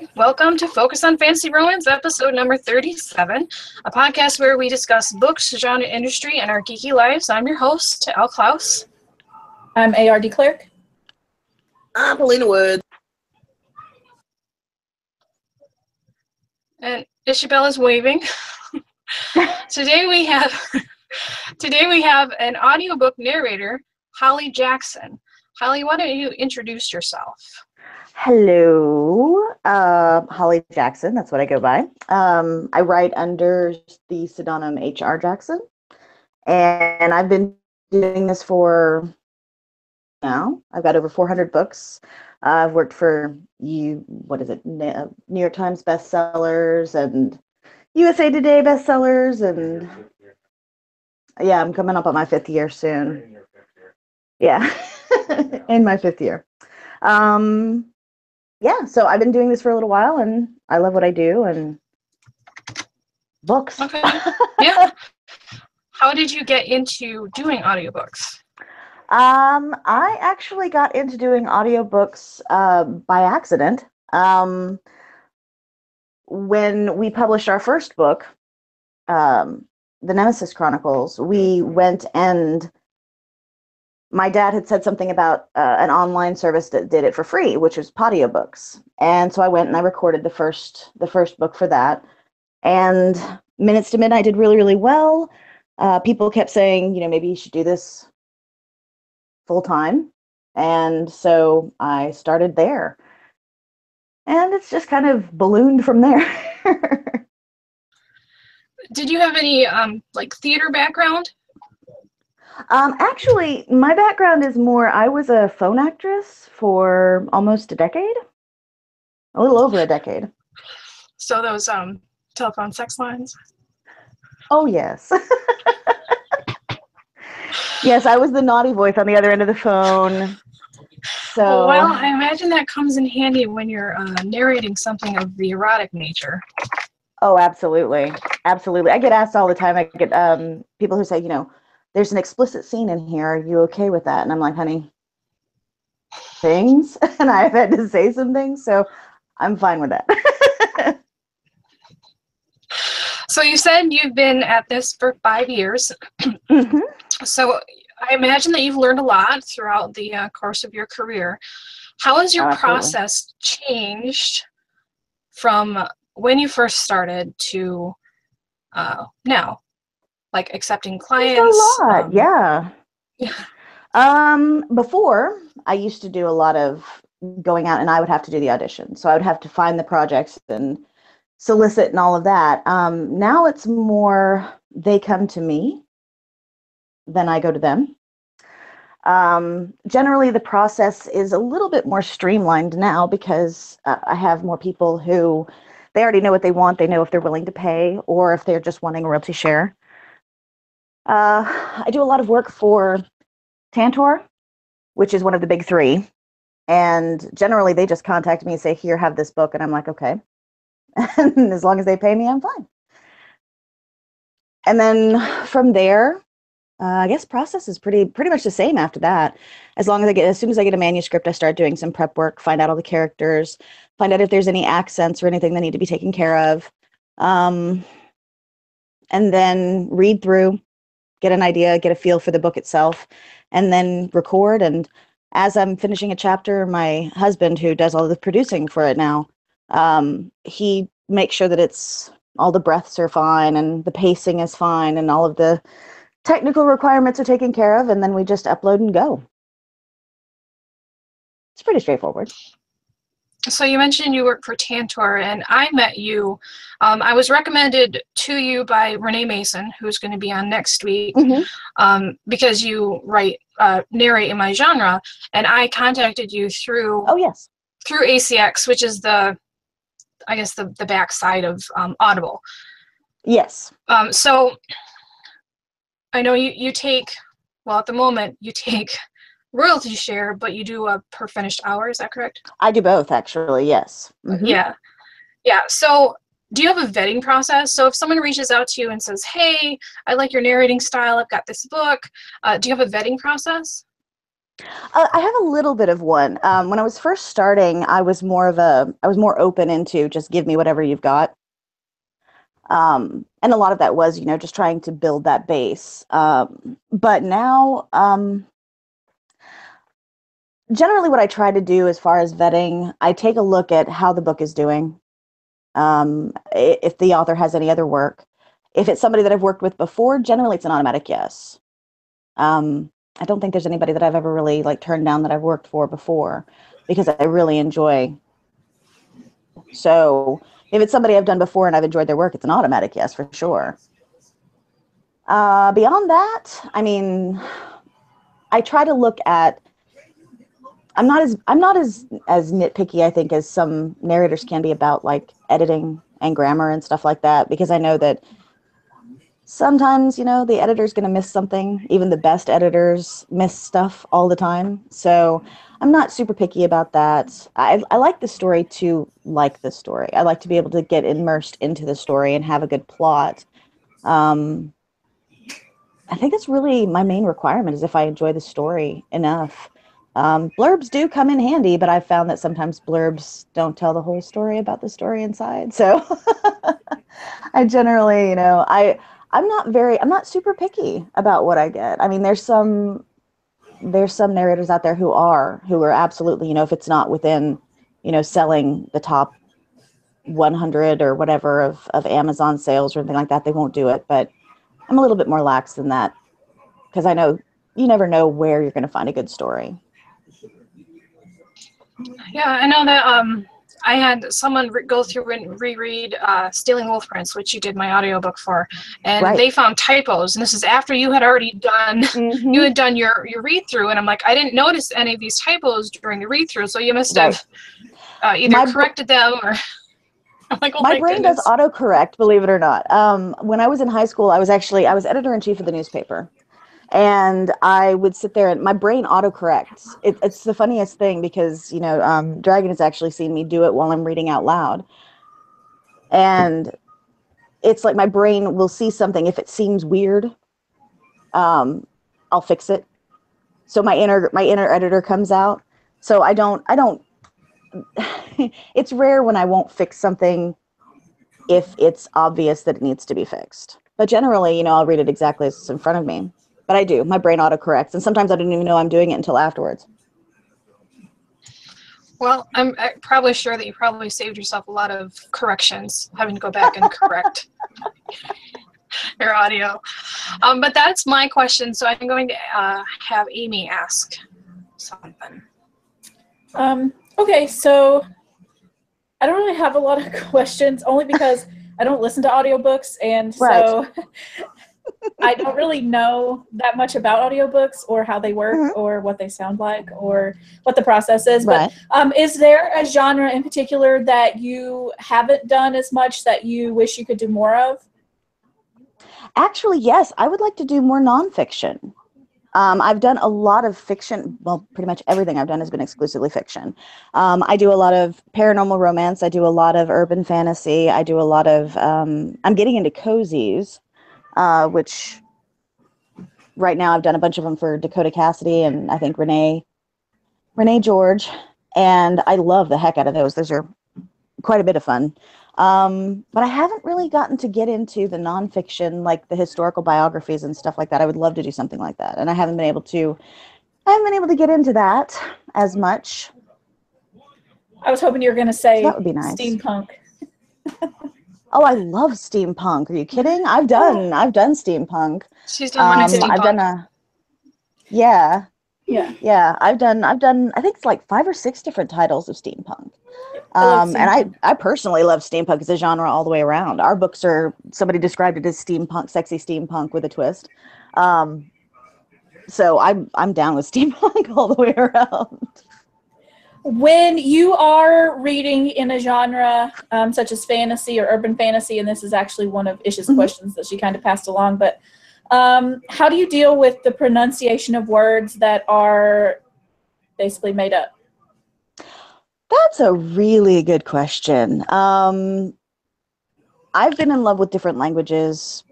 right, welcome to Focus on Fantasy Romance, episode number 37, a podcast where we discuss books, genre, industry, and our geeky lives. I'm your host, Elle Clouse. I'm AR DeClerck. I'm Paulina Woods. And Isabel is waving. Today we have an audiobook narrator, Hollie Jackson. Hollie, why don't you introduce yourself? Hello, Hollie Jackson, that's what I go by. I write under the pseudonym HR Jackson, and I've been doing this for now. I've got over 400 books. I've worked for New York Times bestsellers and USA Today bestsellers, and yeah, I'm coming up on my fifth year soon. Yeah, in my fifth year. Yeah, so I've been doing this for a little while, and I love what I do, and books. Okay. Yeah. How did you get into doing audiobooks? I actually got into doing audiobooks by accident. When we published our first book, The Nemesis Chronicles, we went and my dad had said something about an online service that did it for free, which was Podia books. And so I went and I recorded the first book for that. And Minutes to Midnight did really, really well. People kept saying, you know, maybe you should do this full time. And so I started there. And it's just kind of ballooned from there. Did you have any like theater background? Actually, my background is more, I was a phone actress for almost a decade, a little over a decade. So those telephone sex lines? Oh, yes. Yes, I was the naughty voice on the other end of the phone. So, well, I imagine that comes in handy when you're narrating something of the erotic nature. Oh, absolutely. Absolutely. I get asked all the time. I get people who say, you know, there's an explicit scene in here. Are you okay with that? And I'm like, honey, things. And I've had to say some things, so I'm fine with that. So you said you've been at this for 5 years. Mm-hmm. So I imagine that you've learned a lot throughout the course of your career. How has your process changed from when you first started to now? Like accepting clients? It's a lot, yeah. Before, I used to do a lot of going out and I would have to do the audition. So I would have to find the projects and solicit and all of that. Now it's more they come to me than I go to them. Generally, the process is a little bit more streamlined now because I have more people who, they already know what they want. They know if they're willing to pay or if they're just wanting a royalty share. I do a lot of work for Tantor, which is one of the big three. And generally, they just contact me and say, here, have this book. And I'm like, okay. And as long as they pay me, I'm fine. And then from there, I guess process is pretty much the same after that. As soon as I get a manuscript, I start doing some prep work, find out all the characters, find out if there's any accents or anything that need to be taken care of. And then read through. Get an idea, get a feel for the book itself, and then record. And as I'm finishing a chapter, my husband, who does all the producing for it now, he makes sure that it's all the breaths are fine and the pacing is fine and all of the technical requirements are taken care of. And then we just upload and go. It's pretty straightforward. So you mentioned you work for Tantor, and I met you. I was recommended to you by Renee Mason, who's going to be on next week, mm-hmm. Because you narrate in my genre, and I contacted you through through ACX, which is the backside of Audible. Yes. So I know you take, well, at the moment you take royalty share, but you do a per finished hour, is that correct? I do both, actually, yes. Mm-hmm. Yeah. So do you have a vetting process? So if someone reaches out to you and says, hey, I like your narrating style, I've got this book, do you have a vetting process? I have a little bit of one. When I was first starting, I was more open into just give me whatever you've got. And a lot of that was, just trying to build that base. But now, generally what I try to do as far as vetting, I take a look at how the book is doing. If the author has any other work, if it's somebody that I've worked with before, generally it's an automatic yes. I don't think there's anybody that I've ever really turned down that I've worked for before, because I really enjoy. So if it's somebody I've done before and I've enjoyed their work, it's an automatic yes for sure. Beyond that, I try to look at. I'm not as nitpicky, I think, as some narrators can be about editing and grammar and stuff like that, because I know that sometimes, the editor's going to miss something. Even the best editors miss stuff all the time. So I'm not super picky about that. I like the story to like the story. I like to be able to get immersed into the story and have a good plot. I think that's really my main requirement, is if I enjoy the story enough. Blurbs do come in handy, but I've found that sometimes blurbs don't tell the whole story about the story inside. So I generally, I'm not super picky about what I get. There's some narrators out there who are absolutely, if it's not within, selling the top 100 or whatever of Amazon sales or anything like that, they won't do it. But I'm a little bit more lax than that, because I know you never know where you're going to find a good story. Yeah, I know that I had someone go through and reread Stealing Wolf Prints, which you did my audiobook for, and they found typos. And this is after you had already done you had done your read-through, and I'm like, I didn't notice any of these typos during the read-through, so you must have either corrected them or... I'm like, oh my brain goodness. Does autocorrect, believe it or not. When I was in high school, I was editor-in-chief of the newspaper. And I would sit there and my brain autocorrects. It's the funniest thing, because, Dragon has actually seen me do it while I'm reading out loud. And it's like my brain will see something. If it seems weird, I'll fix it. So my inner editor comes out. So I don't, it's rare when I won't fix something if it's obvious that it needs to be fixed. But generally, I'll read it exactly as it's in front of me. But I do. My brain autocorrects, and sometimes I don't even know I'm doing it until afterwards. Well, I'm probably sure that you probably saved yourself a lot of corrections, having to go back and correct your audio. But that's my question, so I'm going to have Amy ask something. Okay, so I don't really have a lot of questions, only because I don't listen to audiobooks, and so... I don't really know that much about audiobooks or how they work or what they sound like or what the process is. But is there a genre in particular that you haven't done as much that you wish you could do more of? Actually, yes. I would like to do more nonfiction. I've done a lot of fiction. Well, pretty much everything I've done has been exclusively fiction. I do a lot of paranormal romance. I do a lot of urban fantasy. I do a lot of I'm getting into cozies. Which right now I've done a bunch of them for Dakota Cassidy and I think Renee George. And I love the heck out of those. Those are quite a bit of fun. But I haven't really gotten to get into the nonfiction, like the historical biographies and stuff like that. I would love to do something like that. And I haven't been able to get into that as much. I was hoping you were going to say that would be nice. Steampunk. Oh, I love steampunk. Are you kidding? I've done steampunk. She's done one of steampunk. I've done I think it's 5 or 6 different titles of steampunk. I personally love steampunk as a genre all the way around. Our books are, somebody described it as steampunk, sexy steampunk with a twist. So I'm down with steampunk all the way around. When you are reading in a genre such as fantasy or urban fantasy, and this is actually one of Ish's questions that she kind of passed along, but how do you deal with the pronunciation of words that are basically made up? That's a really good question. I've been in love with different languages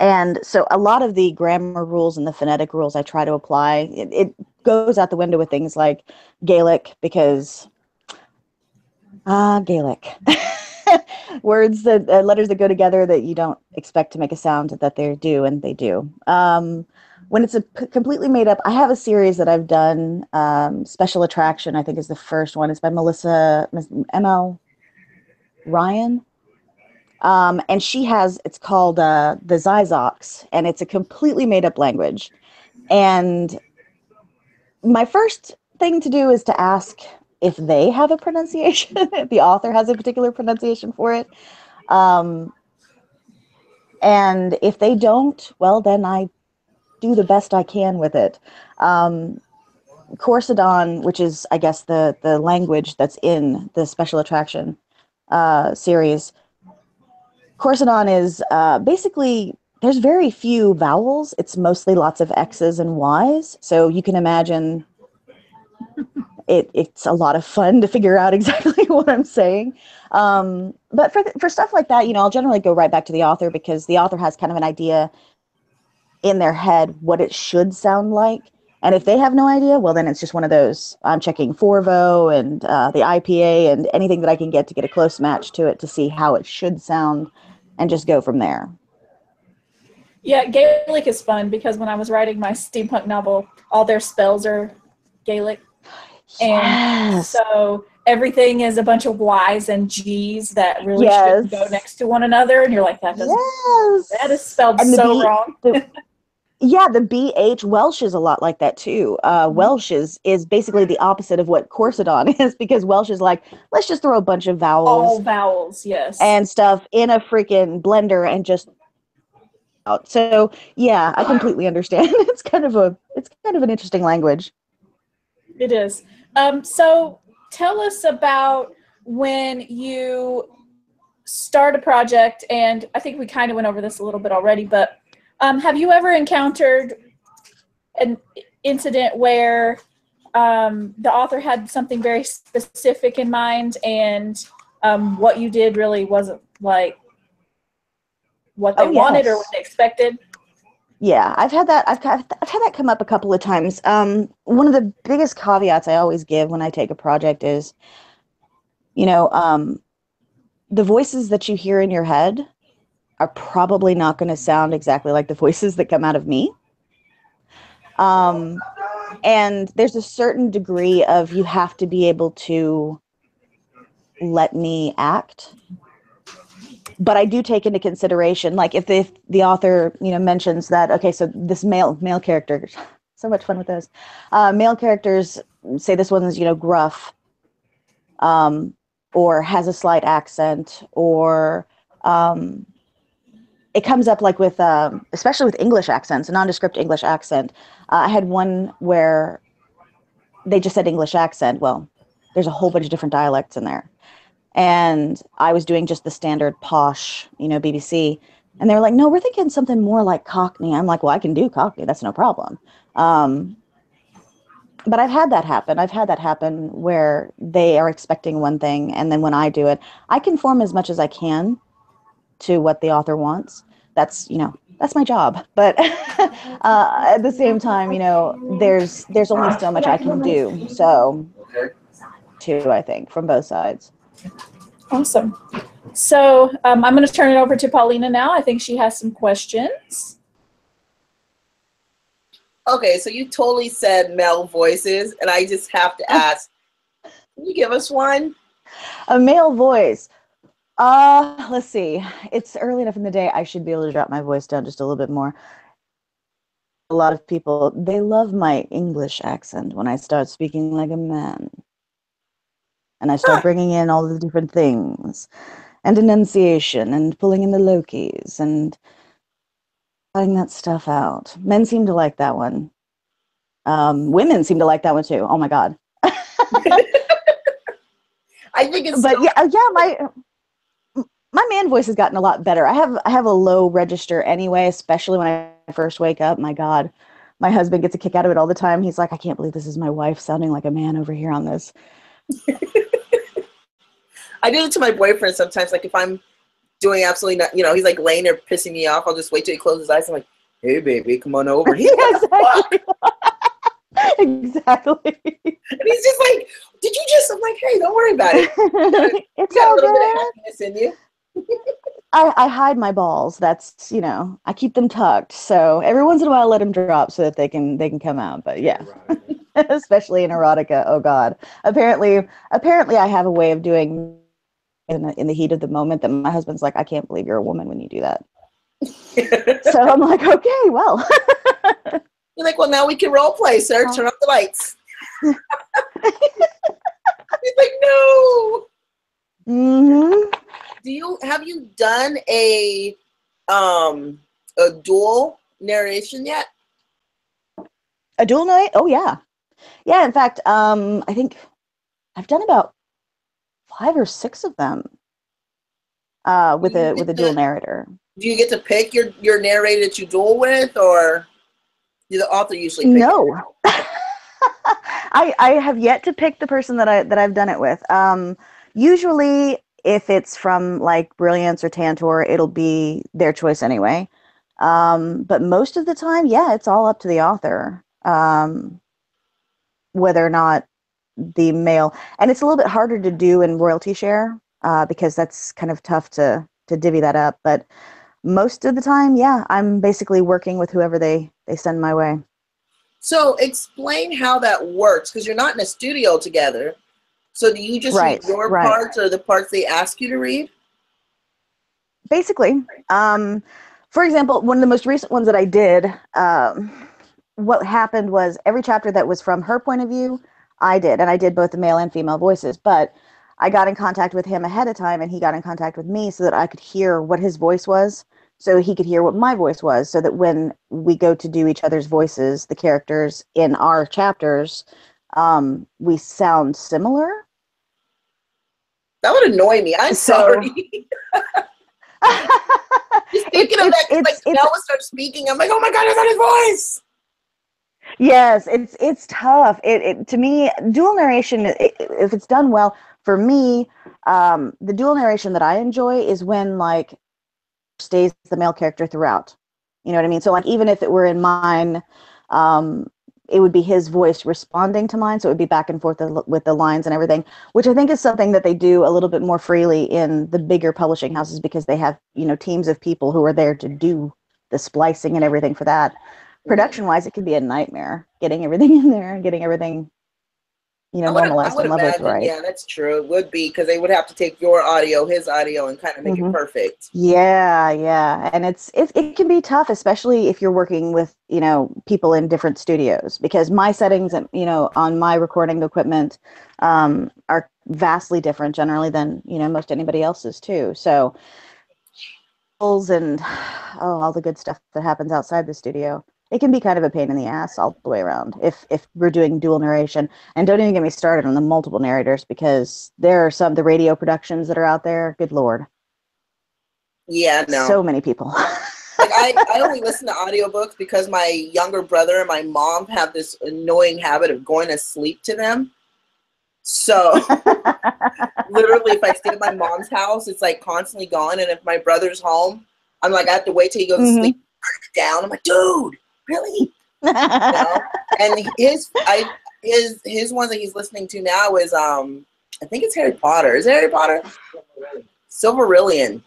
And so a lot of the grammar rules and the phonetic rules I try to apply, it goes out the window with things like Gaelic, because Gaelic. Words that letters that go together that you don't expect to make a sound that they do, and they do. When it's a completely made up, I have a series that I've done. Special Attraction, I think, is the first one. It's by Melissa M.L. Ryan, and she has. It's called the Zyzox, and it's a completely made up language. And my first thing to do is to ask if they have a pronunciation, if the author has a particular pronunciation for it. And if they don't, well, then I do the best I can with it. Corsodon, which is, I guess, the language that's in the Special Attraction series. Corsodon is basically, there's very few vowels. It's mostly lots of X's and Y's. So you can imagine... It's a lot of fun to figure out exactly what I'm saying. But for stuff like that, you know, I'll generally go right back to the author, because the author has kind of an idea in their head what it should sound like. And if they have no idea, well, then it's just one of those. I'm checking Forvo and the IPA and anything that I can get a close match to it to see how it should sound, and just go from there. Yeah, Gaelic is fun, because when I was writing my steampunk novel, all their spells are Gaelic. Yes. And so everything is a bunch of Y's and G's that really yes. should go next to one another, and you're like, that doesn't. Yes. That is spelled so wrong. The BH Welsh is a lot like that too. Welsh is basically the opposite of what Corsodon is, because Welsh is like, let's just throw a bunch of vowels, all vowels, yes, and stuff in a freaking blender and just out. So yeah, I completely understand. It's kind of an interesting language. It is. So tell us about when you start a project, and I think we kind of went over this a little bit already, but have you ever encountered an incident where the author had something very specific in mind, and what you did really wasn't like what they wanted or what they expected? Yeah, I've had that come up a couple of times. One of the biggest caveats I always give when I take a project is, you know, the voices that you hear in your head are probably not going to sound exactly like the voices that come out of me. And there's a certain degree of, you have to be able to let me act. But I do take into consideration, like, if the author, you know, mentions that, okay, so this male character, so much fun with those. Male characters, say this one's, you know, gruff, or has a slight accent, or it comes up like with, especially with English accents, a nondescript English accent. I had one where they just said English accent. Well, there's a whole bunch of different dialects in there. And I was doing just the standard posh, you know, BBC. And they were like, no, we're thinking something more like Cockney. I'm like, well, I can do Cockney. That's no problem. But I've had that happen. I've had that happen where they are expecting one thing, and then when I do it, I conform as much as I can to what the author wants. That's, you know, that's my job. But at the same time, you know, there's only so much I can do. So, too, I think, from both sides. Awesome. So I'm going to turn it over to Paulina now. I think she has some questions. Okay, so you totally said male voices, and I just have to ask, can you give us one? A male voice. Let's see. It's early enough in the day. I should be able to drop my voice down just a little bit more. A lot of people, they love my English accent when I start speaking like a man. And I start bringing in all the different things, and enunciation, and pulling in the low keys, and cutting that stuff out. Men seem to like that one. Women seem to like that one too. Oh my God. I think it's. But yeah, my man voice has gotten a lot better. I have a low register anyway, especially when I first wake up. My God, my husband gets a kick out of it all the time. He's like, I can't believe this is my wife sounding like a man over here on this. I do it to my boyfriend sometimes. Like if I'm doing absolutely nothing. You know, he's like laying there pissing me off. I'll just wait till he closes his eyes. I'm like, hey, baby, come on over. He's like, exactly. Exactly. And he's just like, did you just? I'm like, hey, don't worry about it. It's all good. You got a little bit of happiness in you. I hide my balls. That's, you know, I keep them tucked. So every once in a while, I let them drop so that they can come out. But yeah, especially in erotica. Oh God. Apparently, I have a way of doing in the heat of the moment that my husband's like, I can't believe you're a woman when you do that. So I'm like, okay, well. You're like, well, now we can role play, sir. Turn off the lights. He's like, no. Mm-hmm. Have you done a dual narration yet? A dual night? Oh yeah. Yeah, in fact, I think I've done about 5 or 6 of them with a dual narrator. Do you get to pick your narrator that you duel with, or do the author usually pick? No. I have yet to pick the person that I've done it with. Usually if it's from like Brilliance or Tantor, it'll be their choice anyway. But most of the time, yeah, it's all up to the author, whether or not the male, and it's a little bit harder to do in royalty share, because that's kind of tough to divvy that up. But most of the time, yeah, I'm basically working with whoever they send my way. So explain how that works, because you're not in a studio together. So do you just read your parts or the parts they ask you to read? Basically. For example, one of the most recent ones that I did, what happened was every chapter that was from her point of view, I did. And I did both the male and female voices. But I got in contact with him ahead of time, and he got in contact with me so that I could hear what his voice was, so he could hear what my voice was, so that when we go to do each other's voices, the characters in our chapters, we sound similar. That would annoy me. I'm sorry. Just thinking of that, like Bella starts speaking, I'm like, oh my God, I got his voice. Yes, it's tough. It to me, dual narration, if it's done well, for me, the dual narration that I enjoy is when like stays the male character throughout. You know what I mean? So like even if it were in mine, it would be his voice responding to mine, so it would be back and forth with the lines and everything, which I think is something that they do a little bit more freely in the bigger publishing houses, because they have, you know, teams of people who are there to do the splicing and everything for that. Production-wise, it could be a nightmare getting everything in there and getting everything, you know, normalized and leveled right. Yeah, that's true. It would be, because they would have to take your audio, his audio, and kind of make it perfect. Yeah, yeah, and it can be tough, especially if you're working with, you know, people in different studios, because my settings, you know, on my recording equipment are vastly different generally than, you know, most anybody else's too. So, and all the good stuff that happens outside the studio. It can be kind of a pain in the ass all the way around if we're doing dual narration. And don't even get me started on the multiple narrators, because there are the radio productions that are out there. Good Lord. Yeah, no. So many people. Like I only listen to audiobooks because my younger brother and my mom have this annoying habit of going to sleep to them. So literally if I stay at my mom's house, it's like constantly gone. And if my brother's home, I'm like, I have to wait till he goes to sleep, turn it down. I'm like, dude. Really? You know? And his one that he's listening to now is I think it's Harry Potter. Is it Harry Potter? Silmarillion.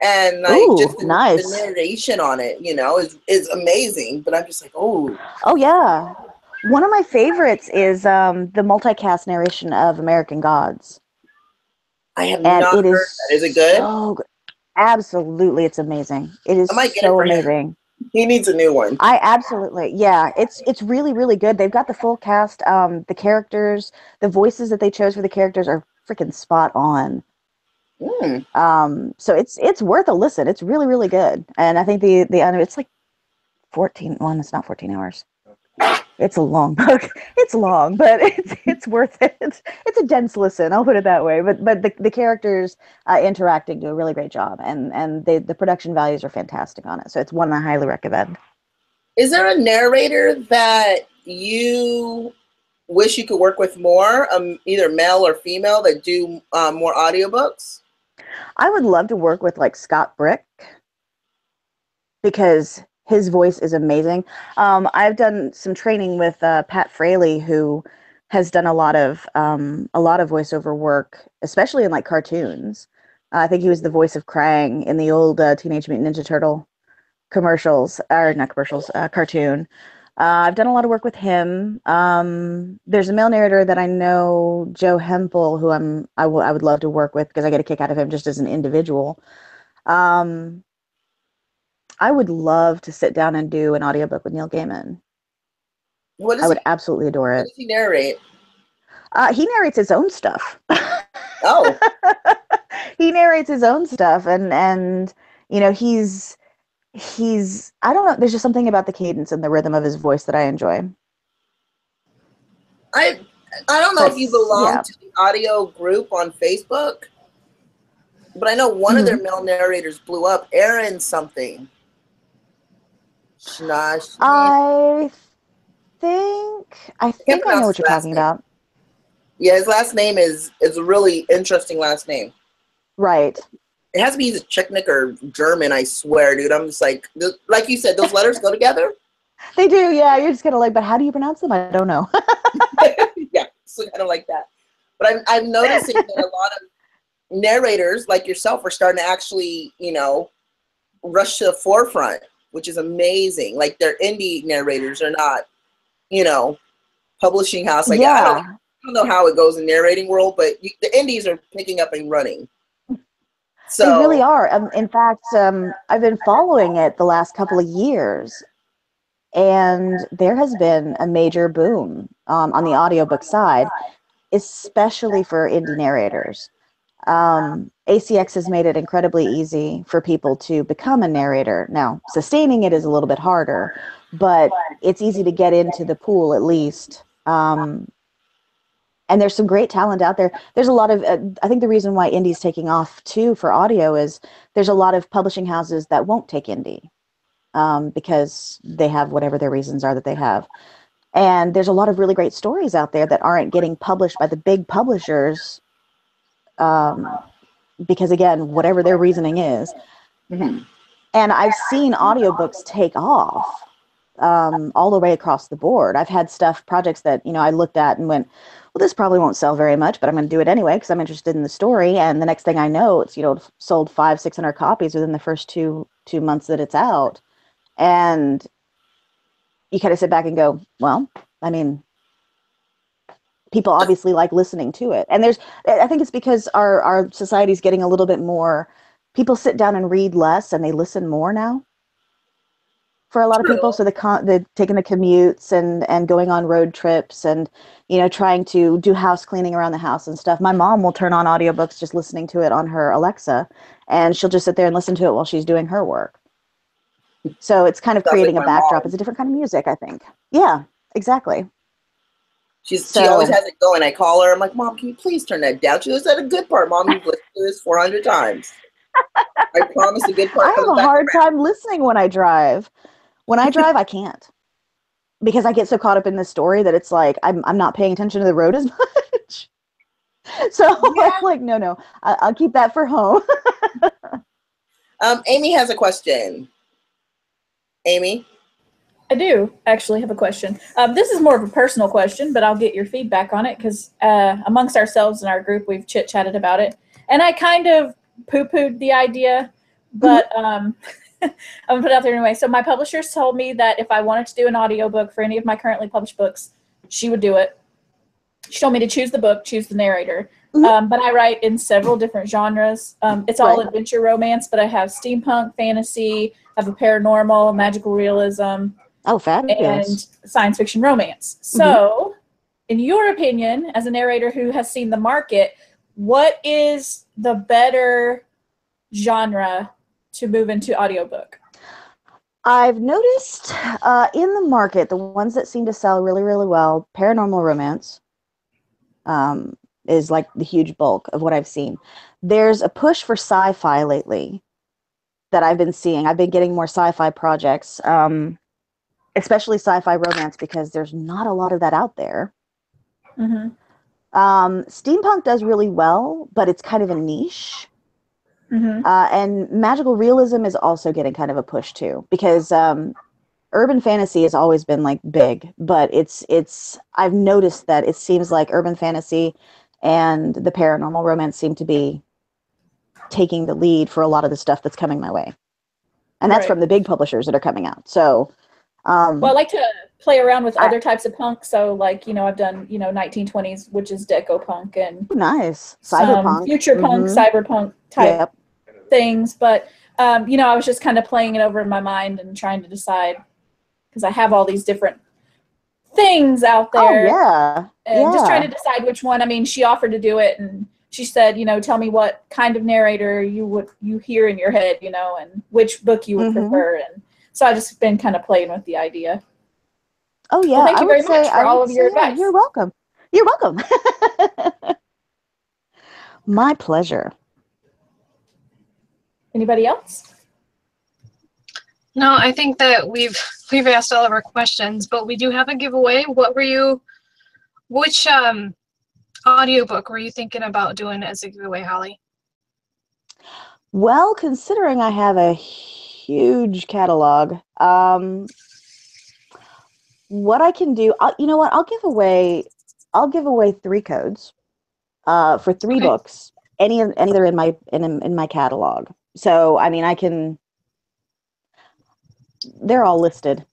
And like, ooh, just the narration on it, you know, is amazing. But I'm just like, oh yeah. One of my favorites is the multicast narration of American Gods. I have not heard that. Is it good? Oh, so absolutely, it's amazing. It is so amazing. He needs a new one. I absolutely, yeah. It's really, really good. They've got the full cast. The characters, the voices that they chose for the characters are freaking spot on. So it's worth a listen. It's really, really good. And I think it's like 14. One, it's not 14 hours. It's a long book. It's long, but it's worth it. It's a dense listen. I'll put it that way. But the characters interacting do a really great job, and the production values are fantastic on it. So it's one I highly recommend. Is there a narrator that you wish you could work with more, either male or female, that do more audiobooks? I would love to work with like Scott Brick because his voice is amazing. I've done some training with Pat Fraley, who has done a lot of voiceover work, especially in like cartoons. I think he was the voice of Krang in the old Teenage Mutant Ninja Turtle cartoon. I've done a lot of work with him. There's a male narrator that I know, Joe Hempel, who I would love to work with because I get a kick out of him just as an individual. I would love to sit down and do an audiobook with Neil Gaiman. I would absolutely adore it. What does he narrate? He narrates his own stuff. Oh. He narrates his own stuff, and you know, he's I don't know, there's just something about the cadence and the rhythm of his voice that I enjoy. I don't know if you belong to the audio group on Facebook, but I know one of their male narrators blew up, Aaron something. I think I know what you're talking about. Yeah, his last name is a really interesting last name. Right. It has to be either Czechnik or German, I swear, dude. I'm just like you said, those letters go together? They do, yeah. You're just kind of like, but how do you pronounce them? I don't know. Yeah, so kind of like that. But I'm noticing that a lot of narrators like yourself are starting to actually, you know, rush to the forefront, which is amazing. Like, they're indie narrators. They're not, you know, publishing house. Like, yeah. I don't know how it goes in narrating world, but the indies are picking up and running. So they really are. In fact, I've been following it the last couple of years, and there has been a major boom on the audiobook side, especially for indie narrators. ACX has made it incredibly easy for people to become a narrator. Now, sustaining it is a little bit harder, but it's easy to get into the pool at least. And there's some great talent out there. There's a lot of, I think the reason why indie's taking off too for audio is there's a lot of publishing houses that won't take indie because they have whatever their reasons are that they have. And there's a lot of really great stories out there that aren't getting published by the big publishers because, again, whatever their reasoning is. Mm-hmm. And I've seen audiobooks take off all the way across the board. I've had projects that, you know, I looked at and went, well, this probably won't sell very much, but I'm going to do it anyway because I'm interested in the story. And the next thing I know, it's, you know, sold 500-600 copies within the first two months that it's out. And you kind of sit back and go, well, I mean, people obviously like listening to it. And I think it's because our society's getting a little bit more, people sit down and read less and they listen more now. For a lot of people, so the taking the commutes and going on road trips and, you know, trying to do house cleaning around the house and stuff. My mom will turn on audiobooks just listening to it on her Alexa, and she'll just sit there and listen to it while she's doing her work. So it's kind of creating a backdrop. Mom. It's a different kind of music, I think. Yeah, exactly. She always has it going. I call her. I'm like, Mom, can you please turn that down? She goes, that's a good part, Mom. You've listened to this 400 times. I promise a good part. I have a hard time listening when I drive. When I drive, I can't, because I get so caught up in this story that it's like I'm not paying attention to the road as much. So yeah. I'm like, no, I'll keep that for home. Amy has a question. Amy? I do actually have a question. This is more of a personal question, but I'll get your feedback on it because amongst ourselves in our group, we've chit-chatted about it. And I kind of poo-pooed the idea, but... I'm gonna put it out there anyway. So my publishers told me that if I wanted to do an audiobook for any of my currently published books, she would do it. She told me to choose the book, choose the narrator. Mm-hmm. But I write in several different genres. It's all adventure romance, but I have steampunk, fantasy, I have a paranormal, magical realism, and science fiction romance. So in your opinion, as a narrator who has seen the market, what is the better genre to move into audiobook? I've noticed in the market, the ones that seem to sell really, really well, paranormal romance is like the huge bulk of what I've seen. There's a push for sci-fi lately that I've been seeing. I've been getting more sci-fi projects, especially sci-fi romance, because there's not a lot of that out there. Steampunk does really well, but it's kind of a niche. Mm-hmm. And magical realism is also getting kind of a push too, because urban fantasy has always been like big, but it's I've noticed that it seems like urban fantasy and the paranormal romance seem to be taking the lead for a lot of the stuff that's coming my way. And that's right. From the big publishers that are coming out. So, well, I like to play around with other types of punk. So, like, you know, I've done, you know, 1920s, which is deco punk, and nice cyberpunk, future punk, cyberpunk type things. But you know, I was just kind of playing it over in my mind and trying to decide, because I have all these different things out there. Oh, yeah. And just trying to decide which one. I mean, she offered to do it, and she said, you know, tell me what kind of narrator you hear in your head, you know, and which book you would prefer. And so I've just been kind of playing with the idea. Oh, yeah. Well, thank you very much for all of your advice. You're welcome. You're welcome. My pleasure. Anybody else? No, I think that we've asked all of our questions, but we do have a giveaway. Which audiobook were you thinking about doing as a giveaway, Hollie? Well, considering I have a huge catalog, what I can do, you know what, I'll give away 3 codes for 3 books. Any that are in my catalog. So I mean, they're all listed.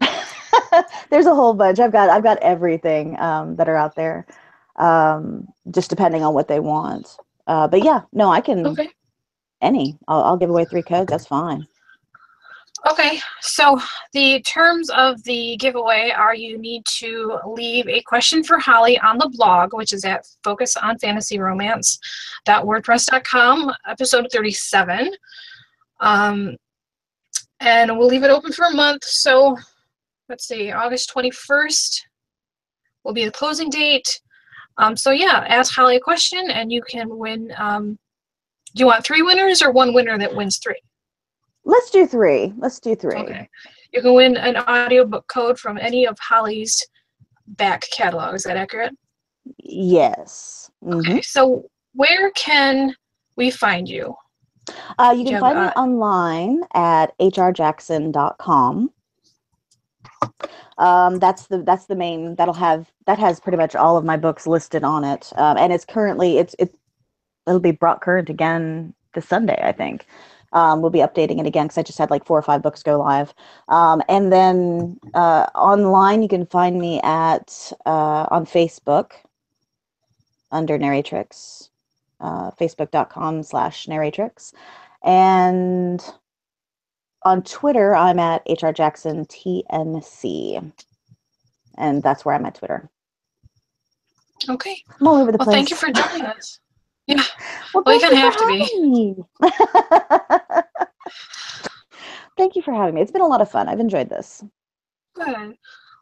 There's a whole bunch. I've got everything that are out there. Just depending on what they want. But yeah, no, I can any. I'll give away 3 codes. That's fine. Okay, so the terms of the giveaway are you need to leave a question for Hollie on the blog, which is at focusonfantasyromance.wordpress.com, episode 37. And we'll leave it open for a month. So let's see, August 21st will be the closing date. So yeah, ask Hollie a question and you can win. Do you want 3 winners or 1 winner that wins 3? Let's do 3. Let's do 3. Okay. You can win an audiobook code from any of Hollie's back catalog. Is that accurate? Yes. Mm-hmm. Okay. So where can we find you? You can find me online at hrjackson.com. That's the main that has pretty much all of my books listed on it. And it's currently it'll be brought current again this Sunday, I think. We'll be updating it again because I just had like 4 or 5 books go live. And then online, you can find me at on Facebook under Narratrix, facebook.com/Narratrix. And on Twitter, I'm at hrjacksontmc. And that's where I'm at Twitter. Okay. I'm all over the place. Well, thank you for joining us. Yeah, well you kind of have to be. Thank you for having me. It's been a lot of fun. I've enjoyed this. Good.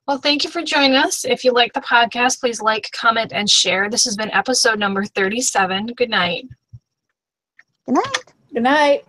Well, thank you for joining us. If you like the podcast, please like, comment, and share. This has been episode number 37. Good night. Good night. Good night.